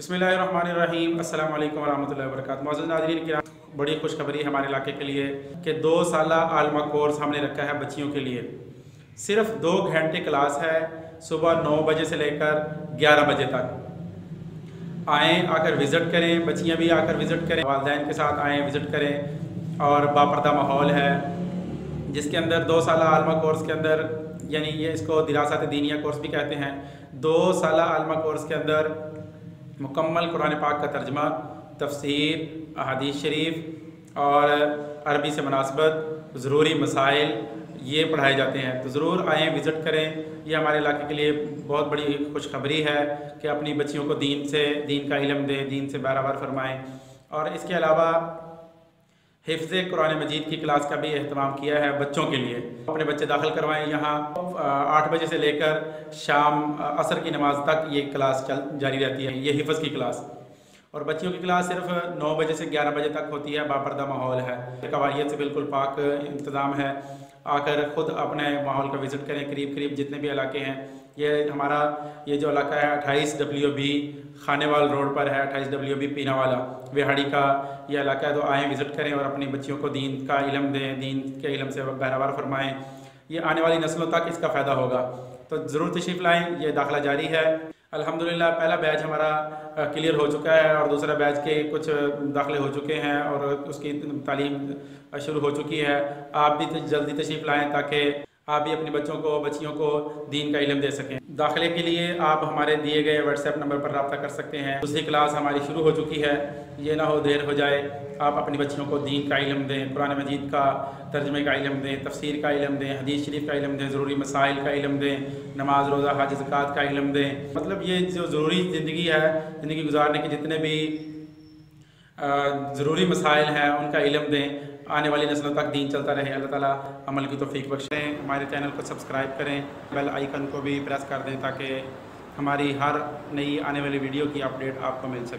बिस्मिल्लाहिर्रहमानिर्रहीम अस्सलाम वालेकुम वरहमतुल्लाहि वबरकातुहू। मौजूद नाज़रीन किराम, बड़ी खुशखबरी हमारे इलाके के लिए कि 2 साला आलिमा कोर्स हमने रखा है बच्चियों के लिए। सिर्फ 2 घंटे क्लास है, सुबह 9 बजे से लेकर 11 बजे तक। आएँ, आकर विज़िट करें, बच्चियाँ भी आकर विज़िट करें, वालिदैन के साथ आएँ, विज़िट करें। और बापर्दा माहौल है जिसके अंदर 2 साला आलिमा कोर्स के अंदर, यानी ये इसको दिरासत दीनिया कोर्स भी कहते हैं, 2 साला आलिमा कोर्स के अंदर मुकम्मल कुरान पाक का तर्जमा, तफसीर, अहादीस शरीफ और अरबी से मुनासबत ज़रूरी मसाइल ये पढ़ाए जाते हैं। तो ज़रूर आएँ, विज़िट करें। ये हमारे इलाके के लिए बहुत बड़ी खुशखबरी है कि अपनी बच्चियों को दीन से, दीन का इलम दें, दीन से बाराबार फरमाएँ। और इसके अलावा हिफ्ज़ कुरान मजीद की क्लास का भी अहतमाम किया है बच्चों के लिए। अपने बच्चे दाखिल करवाएँ यहाँ। 8 बजे से लेकर शाम असर की नमाज तक ये क्लास जारी रहती है, ये हिफ्ज़ की क्लास। और बच्चियों की क्लास सिर्फ 9 बजे से 11 बजे तक होती है। बापर्दा माहौल है, कवायद से बिल्कुल पाक इंतज़ाम है। आकर ख़ुद अपने माहौल का विज़िट करें। करीब करीब जितने भी इलाके हैं, ये हमारा ये जो इलाका है 28WB खानेवाल रोड पर है, 28WB पीनावाला वेहाड़ी का यह इलाका है। तो आएँ, विज़िट करें और अपनी बच्चियों को दीन का इलम दें, दीन के इलम से बहरावार फरमाएँ। ये आने वाली नस्लों तक इसका फ़ायदा होगा। तो ज़रूर तशरीफ़ लाएँ। ये दाखिला जारी है। अल्हम्दुलिल्लाह पहला बैच हमारा क्लियर हो चुका है और दूसरा बैच के कुछ दाखिले हो चुके हैं और उसकी तालीम शुरू हो चुकी है। आप भी जल्दी तशरीफ़ लाएँ ताकि आप भी अपने बच्चियों को दीन का इलम दे सकें। दाखिले के लिए आप हमारे दिए गए व्हाट्सएप नंबर पर रब्ता कर सकते हैं। दूसरी क्लास हमारी शुरू हो चुकी है, ये ना हो देर हो जाए। आप अपनी बच्चियों को दीन का इलम दें, कुरान मजीद का तर्जमे का इलम दें, तफसीर का इलम दें, हदीस शरीफ का इलम दें, ज़रूरी मसाइल का इलम दें, नमाज रोज़ा हाज ज़कात का इलम दें। मतलब ये जो ज़रूरी ज़िंदगी है, ज़िंदगी गुजारने के जितने भी ज़रूरी मसाइल हैं उनका इलम दें। आने वाली नस्लों तक दीन चलता रहे। अल्लाह ताला अमल की तौफीक बख्शे। हमारे चैनल को सब्सक्राइब करें, बेल आइकन को भी प्रेस कर दें ताकि हमारी हर नई आने वाली वीडियो की अपडेट आपको मिल सके।